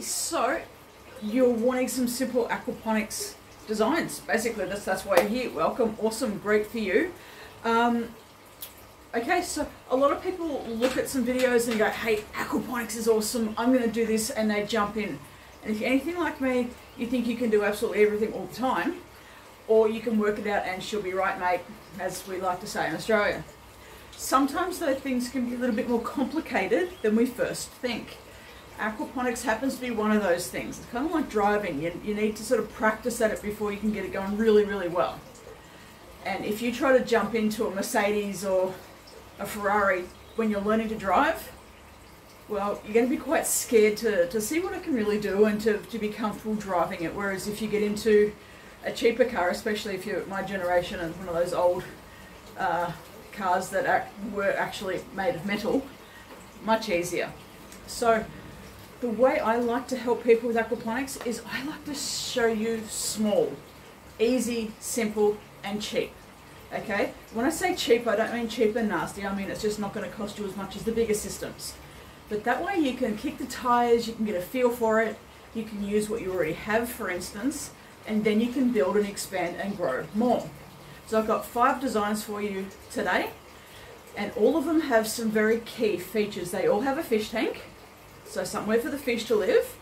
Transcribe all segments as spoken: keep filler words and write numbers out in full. Okay, so you're wanting some simple aquaponics designs. Basically, that's, that's why you're here. Welcome, awesome, great for you. Um, okay, so a lot of people look at some videos and go, hey, aquaponics is awesome, I'm going to do this, and they jump in. And if you're anything like me, you think you can do absolutely everything all the time, or you can work it out and she'll be right, mate, as we like to say in Australia. Sometimes though, things can be a little bit more complicated than we first think. Aquaponics happens to be one of those things. It's kind of like driving. You, you need to sort of practice at it before you can get it going really, really well. And if you try to jump into a Mercedes or a Ferrari when you're learning to drive, well, you're going to be quite scared to, to see what it can really do and to, to be comfortable driving it. Whereas if you get into a cheaper car, especially if you're my generation and one of those old uh, cars that act, were actually made of metal, much easier. So the way I like to help people with aquaponics is I like to show you small, easy, simple, and cheap. Okay? When I say cheap, I don't mean cheap and nasty. I mean it's just not going to cost you as much as the bigger systems. But that way you can kick the tires, you can get a feel for it, you can use what you already have, for instance, and then you can build and expand and grow more. So I've got five designs for you today, and all of them have some very key features. They all have a fish tank, so somewhere for the fish to live.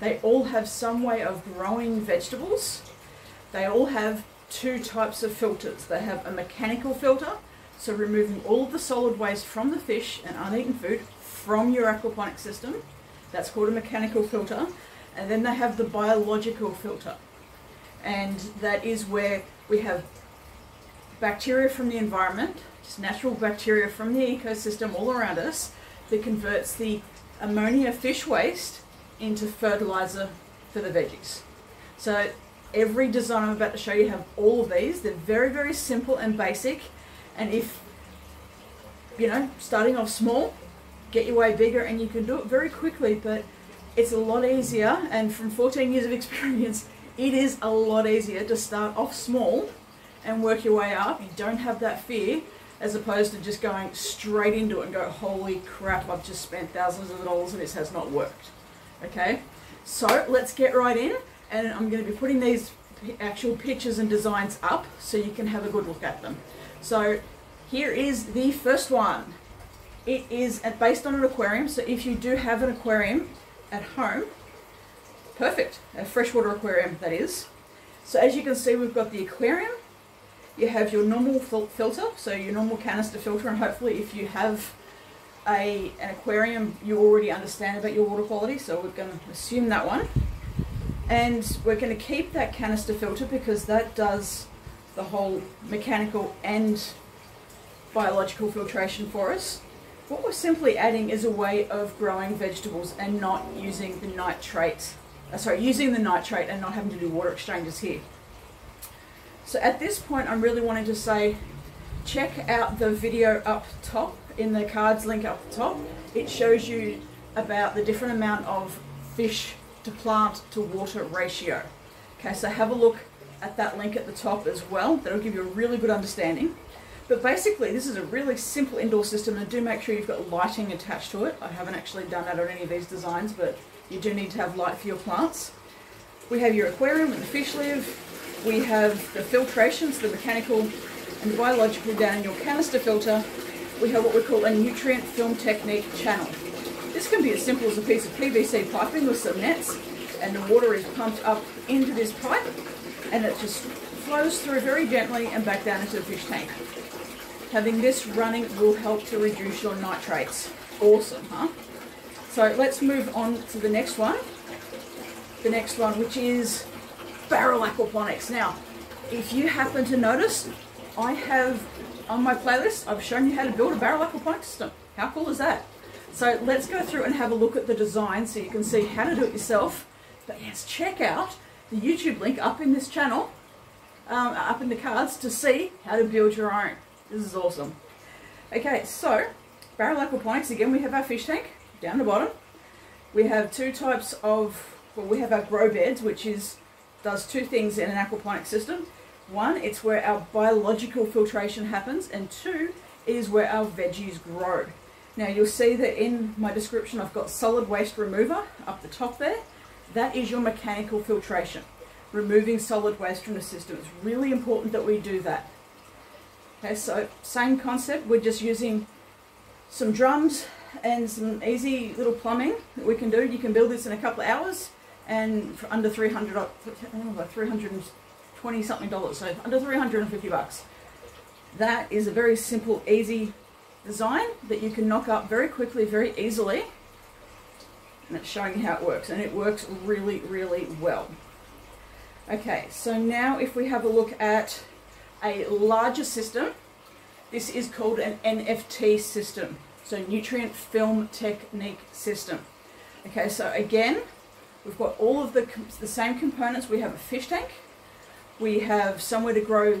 They all have some way of growing vegetables. They all have two types of filters. They have a mechanical filter, so removing all of the solid waste from the fish and uneaten food from your aquaponic system. That's called a mechanical filter. And then they have the biological filter. And that is where we have bacteria from the environment, just natural bacteria from the ecosystem all around us, that converts the ammonia fish waste into fertilizer for the veggies. So every design I'm about to show you have all of these. They're very, very simple and basic. And if, you know, starting off small, get your way bigger, and you can do it very quickly, but it's a lot easier. And from fourteen years of experience, it is a lot easier to start off small and work your way up. You don't have that fear, as opposed to just going straight into it and go, holy crap, I've just spent thousands of dollars and this has not worked. Okay, so let's get right in, and I'm going to be putting these actual pictures and designs up so you can have a good look at them. So here is the first one. It is based on an aquarium, so if you do have an aquarium at home, perfect, a freshwater aquarium that is. So as you can see, we've got the aquarium, you have your normal filter, so your normal canister filter, and hopefully if you have a, an aquarium, you already understand about your water quality, so we're going to assume that one. And we're going to keep that canister filter because that does the whole mechanical and biological filtration for us. What we're simply adding is a way of growing vegetables and not using the nitrate, uh, sorry, using the nitrate and not having to do water exchanges here. So at this point, I'm really wanting to say, check out the video up top, in the cards link up top. It shows you about the different amount of fish to plant to water ratio. Okay, so have a look at that link at the top as well. That'll give you a really good understanding. But basically, this is a really simple indoor system, and do make sure you've got lighting attached to it. I haven't actually done that on any of these designs, but you do need to have light for your plants. We have your aquarium where the fish live. We have the filtrations, the mechanical and the biological down in your canister filter. We have what we call a nutrient film technique channel. This can be as simple as a piece of P V C piping with some nets, and the water is pumped up into this pipe, and it just flows through very gently and back down into the fish tank. Having this running will help to reduce your nitrates. Awesome, huh? So let's move on to the next one. The next one, which is barrel aquaponics. Now, if you happen to notice, I have on my playlist, I've shown you how to build a barrel aquaponics system. How cool is that? So let's go through and have a look at the design so you can see how to do it yourself. But yes, check out the YouTube link up in this channel, um, up in the cards, to see how to build your own. This is awesome. Okay, so barrel aquaponics, again, we have our fish tank down the bottom. We have two types of, well, we have our grow beds, which is does two things in an aquaponic system. One, it's where our biological filtration happens, and two, it is where our veggies grow. Now you'll see that in my description I've got solid waste remover up the top there, That is your mechanical filtration. Removing solid waste from the system. It's really important that we do that. Okay, so same concept, we're just using some drums and some easy little plumbing that we can do. You can build this in a couple of hours and for under three hundred, three hundred twenty something dollars, so under three hundred fifty bucks. That is a very simple, easy design that you can knock up very quickly, very easily. And it's showing you how it works, and it works really, really well. Okay, so now if we have a look at a larger system, this is called an N F T system, so Nutrient Film Technique system. Okay, so again, we've got all of the, the same components. We have a fish tank, we have somewhere to grow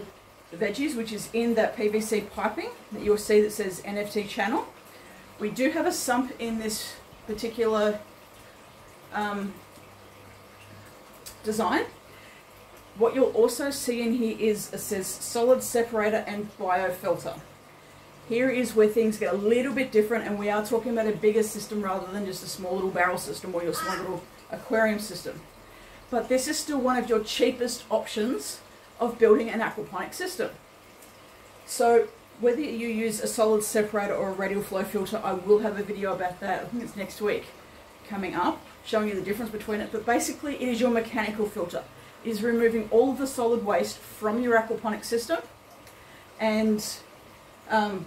the veggies, which is in that P V C piping that you'll see that says N F T channel. We do have a sump in this particular um, design. What you'll also see in here is, it says solid separator and biofilter. Here is where things get a little bit different, and we are talking about a bigger system rather than just a small little barrel system or your small little aquarium system. But this is still one of your cheapest options of building an aquaponic system. So whether you use a solid separator or a radial flow filter, I will have a video about that, I think it's next week, coming up, showing you the difference between it. But basically it is your mechanical filter. Is removing all of the solid waste from your aquaponic system, and um,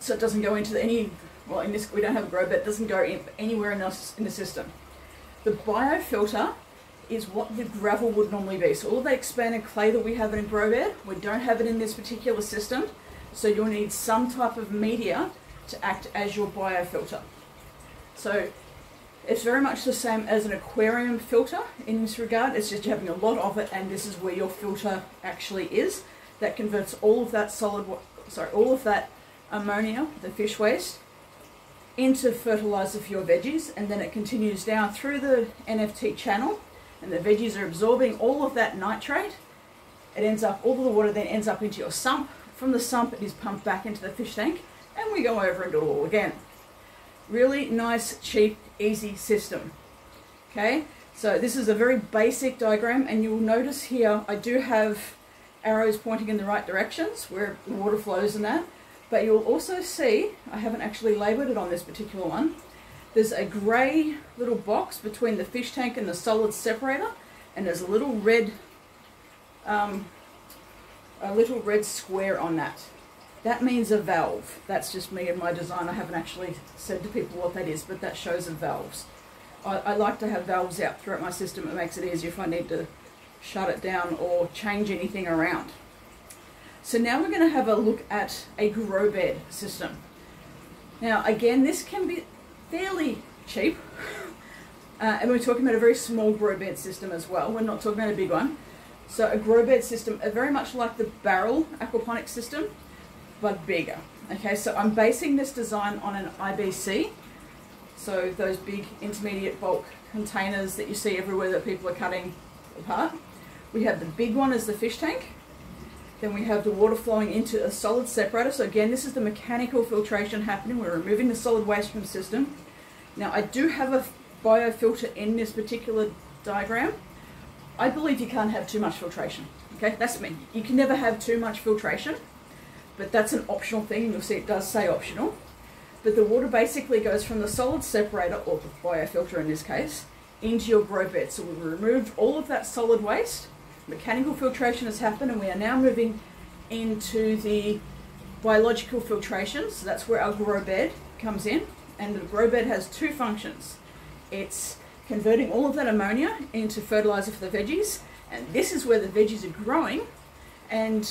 so it doesn't go into any, well in this we don't have a grow, but it doesn't go in, anywhere else in the system. The biofilter is what the gravel would normally be, so all of the expanded clay that we have in a grow bed, we don't have it in this particular system, so you'll need some type of media to act as your biofilter. So it's very much the same as an aquarium filter in this regard, it's just having a lot of it, and this is where your filter actually is. That converts all of that solid, sorry, all of that ammonia, the fish waste, into fertilizer for your veggies, and then it continues down through the N F T channel, and the veggies are absorbing all of that nitrate. It ends up, all of the water then ends up into your sump. From the sump it is pumped back into the fish tank, and we go over and do it all again. Really nice, cheap, easy system. Okay, so this is a very basic diagram, and you'll notice here I do have arrows pointing in the right directions where the water flows and that, but you'll also see, I haven't actually labelled it on this particular one, there's a grey little box between the fish tank and the solid separator, and there's a little red um, a little red square on that. That means a valve. That's just me and my design. I haven't actually said to people what that is, but that shows a valves. I, I like to have valves out throughout my system. It makes it easier if I need to shut it down or change anything around. So now we're going to have a look at a grow bed system. Now again, this can be fairly cheap. Uh, and we're talking about a very small grow bed system as well. We're not talking about a big one. So a grow bed system are very much like the barrel aquaponic system, but bigger. Okay, so I'm basing this design on an I B C, so those big intermediate bulk containers that you see everywhere that people are cutting apart. We have the big one as the fish tank, then we have the water flowing into a solid separator, so again this is the mechanical filtration happening, we're removing the solid waste from the system. Now I do have a biofilter in this particular diagram. I believe you can't have too much filtration, okay, that's me, you can never have too much filtration. But that's an optional thing, and you'll see it does say optional. But the water basically goes from the solid separator, or the biofilter in this case, into your grow bed. So we've removed all of that solid waste, mechanical filtration has happened, and we are now moving into the biological filtration. So that's where our grow bed comes in, and the grow bed has two functions. It's converting all of that ammonia into fertilizer for the veggies, and this is where the veggies are growing, and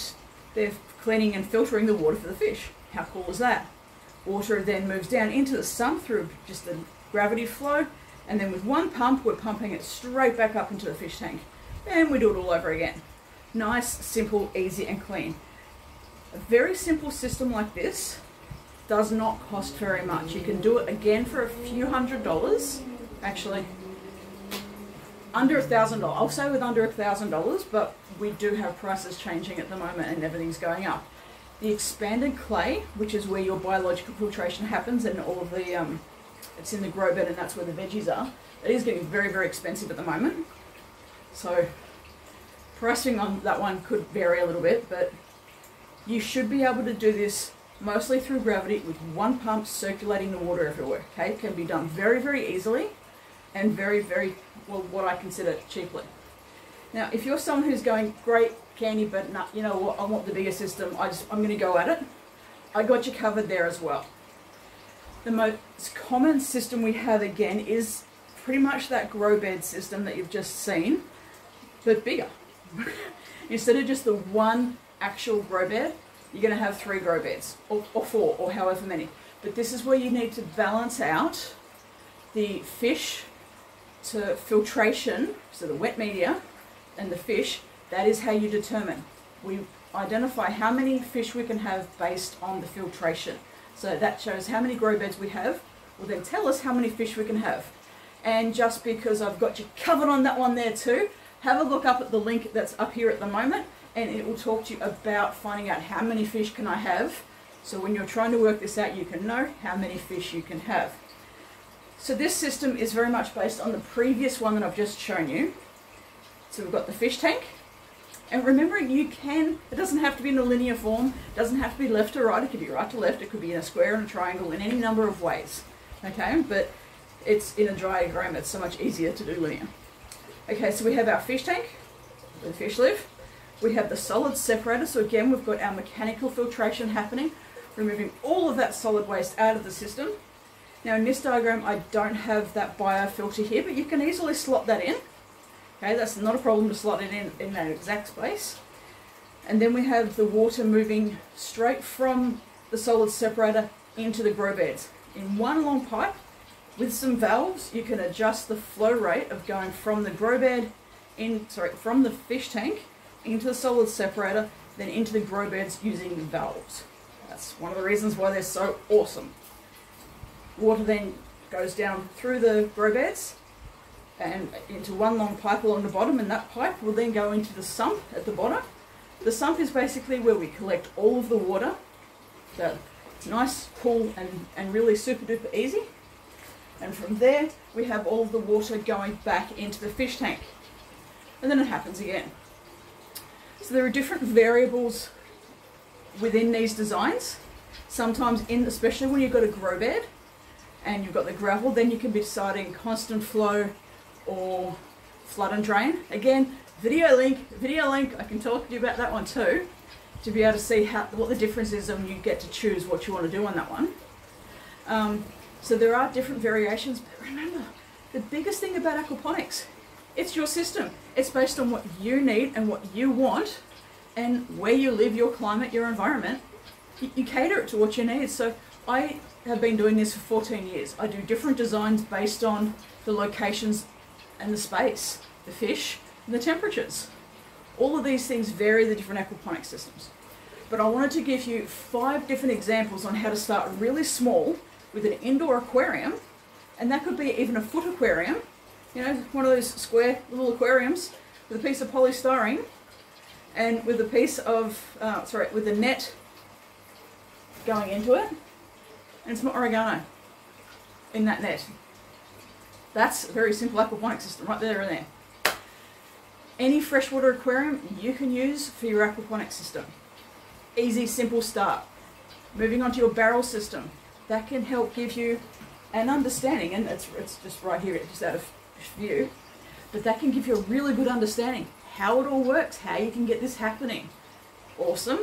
they're cleaning and filtering the water for the fish. How cool is that? Water then moves down into the sump through just the gravity flow, and then with one pump we're pumping it straight back up into the fish tank, and we do it all over again. Nice, simple, easy and clean. A very simple system like this does not cost very much. You can do it again for a few hundred dollars, actually under a thousand dollars, I'll say with under a thousand dollars, but we do have prices changing at the moment and everything's going up. The expanded clay, which is where your biological filtration happens and all of the um, it's in the grow bed and that's where the veggies are. It is getting very, very expensive at the moment. So pricing on that one could vary a little bit, but you should be able to do this mostly through gravity with one pump circulating the water everywhere, okay? It can be done very, very easily and very, very, well, what I consider cheaply. Now, if you're someone who's going, great, Candy, but nah, you know what, I want the bigger system, I just, I'm going to go at it, I got you covered there as well. The most common system we have, again, is pretty much that grow bed system that you've just seen, but bigger. Instead of just the one actual grow bed, you're going to have three grow beds, or, or four, or however many. But this is where you need to balance out the fish to filtration, so the wet media and the fish. That is how you determine. We identify how many fish we can have based on the filtration. So that shows how many grow beds we have, will then tell us how many fish we can have. And just because I've got you covered on that one there too, have a look up at the link that's up here at the moment, and it will talk to you about finding out how many fish can I have. So when you're trying to work this out, you can know how many fish you can have. So this system is very much based on the previous one that I've just shown you. So we've got the fish tank. And remember, you can, it doesn't have to be in a linear form, it doesn't have to be left to right, it could be right to left, it could be in a square and a triangle, in any number of ways, okay? But it's in a diagram, it's so much easier to do linear. Okay, so we have our fish tank, where the fish live. We have the solid separator, so again, we've got our mechanical filtration happening, removing all of that solid waste out of the system. Now in this diagram, I don't have that biofilter here, but you can easily slot that in. Okay, that's not a problem to slot it in in that exact space. And then we have the water moving straight from the solid separator into the grow beds. In one long pipe with some valves, you can adjust the flow rate of going from the grow bed in, sorry, from the fish tank into the solid separator, then into the grow beds using the valves. That's one of the reasons why they're so awesome. Water then goes down through the grow beds and into one long pipe along the bottom, and that pipe will then go into the sump at the bottom. The sump is basically where we collect all of the water. So it's nice, cool, and, and really super duper easy. And from there, we have all of the water going back into the fish tank. And then it happens again. So there are different variables within these designs. Sometimes, in, especially when you've got a grow bed and you've got the gravel, then you can be deciding constant flow, or flood and drain. Again, video link, video link, I can talk to you about that one too, to be able to see how, what the difference is, and you get to choose what you want to do on that one. Um, so there are different variations, but remember, the biggest thing about aquaponics, it's your system. It's based on what you need and what you want, and where you live, your climate, your environment. You, you cater it to what you need. So I have been doing this for fourteen years. I do different designs based on the locations and the space, the fish, and the temperatures. All of these things vary the different aquaponic systems. But I wanted to give you five different examples on how to start really small with an indoor aquarium, and that could be even a foot aquarium, you know, one of those square little aquariums with a piece of polystyrene and with a piece of, uh, sorry, with a net going into it, and some oregano in that net. That's a very simple aquaponic system right there and there. Any freshwater aquarium you can use for your aquaponic system. Easy, simple start. Moving on to your barrel system. That can help give you an understanding, and it's, it's just right here, just out of view, but that can give you a really good understanding how it all works, how you can get this happening. Awesome.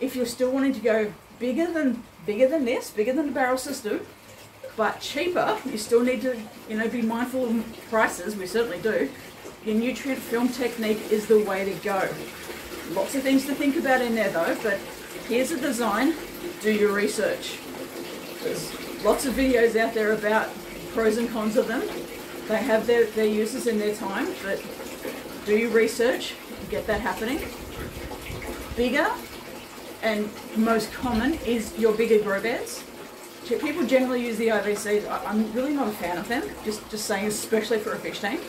If you're still wanting to go bigger than, bigger than this, bigger than the barrel system, but cheaper, you still need to, you know, be mindful of prices, we certainly do. Your nutrient film technique is the way to go. Lots of things to think about in there though, but here's a design, do your research. There's lots of videos out there about pros and cons of them. They have their, their uses in their time, but do your research and get that happening. Bigger and most common is your bigger grow beds. People generally use the I B Cs. I'm really not a fan of them, just, just saying, especially for a fish tank.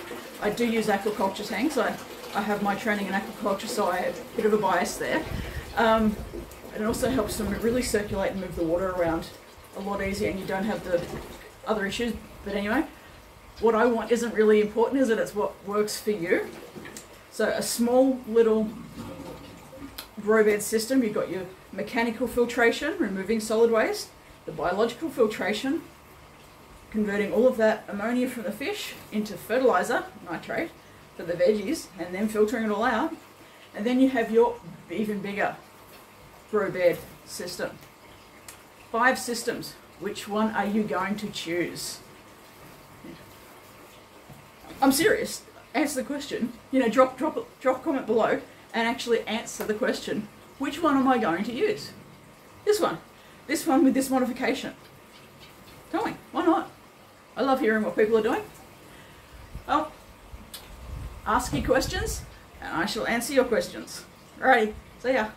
I do use aquaculture tanks. I, I have my training in aquaculture, so I have a bit of a bias there. Um, it also helps them really circulate and move the water around a lot easier, and you don't have the other issues, but anyway, what I want isn't really important, is it? It's what works for you. So a small little row bed system, you've got your mechanical filtration, removing solid waste, the biological filtration, converting all of that ammonia from the fish into fertilizer, nitrate, for the veggies, and then filtering it all out. And then you have your even bigger row bed system. Five systems. Which one are you going to choose? I'm serious. Answer the question. You know, drop, drop, drop a comment below and actually answer the question. Which one am I going to use? This one. This one with this modification. Tell me, why not? I love hearing what people are doing. Well, ask your questions and I shall answer your questions. Alrighty, see ya.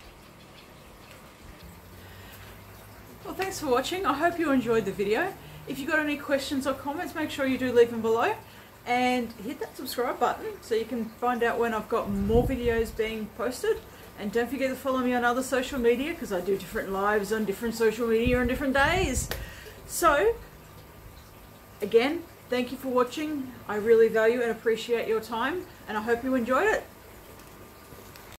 Well, thanks for watching. I hope you enjoyed the video. If you've got any questions or comments, make sure you do leave them below and hit that subscribe button so you can find out when I've got more videos being posted. And don't forget to follow me on other social media, because I do different lives on different social media on different days. So, again, thank you for watching. I really value and appreciate your time, and I hope you enjoyed it.